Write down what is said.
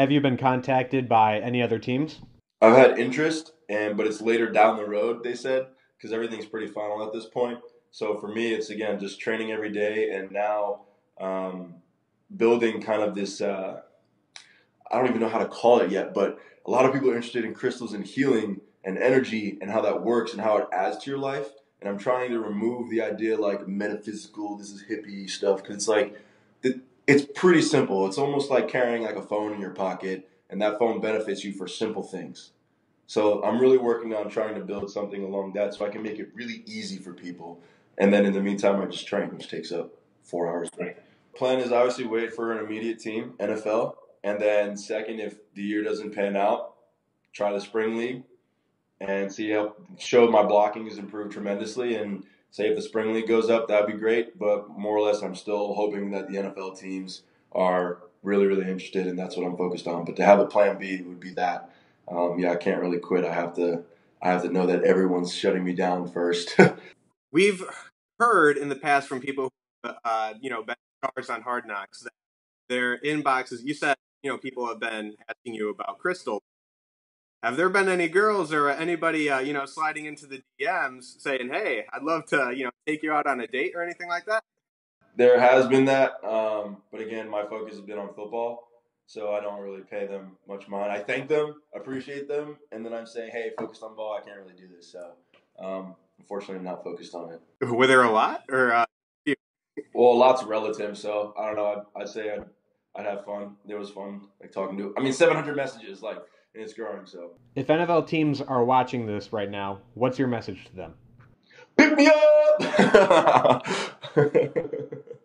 Have you been contacted by any other teams? I've had interest, but it's later down the road, they said, because everything's pretty final at this point. So for me, it's, again, just training every day and now building kind of this I don't even know how to call it yet, but a lot of people are interested in crystals and healing and energy and how that works and how it adds to your life. And I'm trying to remove the idea like metaphysical, this is hippie stuff, because it's like it's pretty simple. It's almost like carrying like a phone in your pocket, and that phone benefits you for simple things. So I'm really working on trying to build something along that so I can make it really easy for people. And then in the meantime, I just train, which takes up 4 hours. Plan is obviously wait for an immediate team, NFL. And then second, if the year doesn't pan out, try the spring league and see how show my blocking has improved tremendously. And say if the spring league goes up, that'd be great. But more or less, I'm still hoping that the NFL teams are really, really interested, and that's what I'm focused on. But to have a plan B would be that. I can't really quit. I have to know that everyone's shutting me down first. We've heard in the past from people who, been charged on Hard Knocks that their inboxes. You said. People have been asking you about crystals. Have there been any girls or anybody, sliding into the DMs saying, hey, I'd love to, take you out on a date or anything like that? There has been that. But again, my focus has been on football, so I don't really pay them much mind. I thank them, appreciate them. And then I'm saying, hey, focused on ball, I can't really do this. So, unfortunately, I'm not focused on it. Were there a lot? Well, a lot's relative. So, I don't know. I'd say I'd have fun. There was fun, like talking to, 700 messages, and it's growing. So if NFL teams are watching this right now, what's your message to them? Pick me up!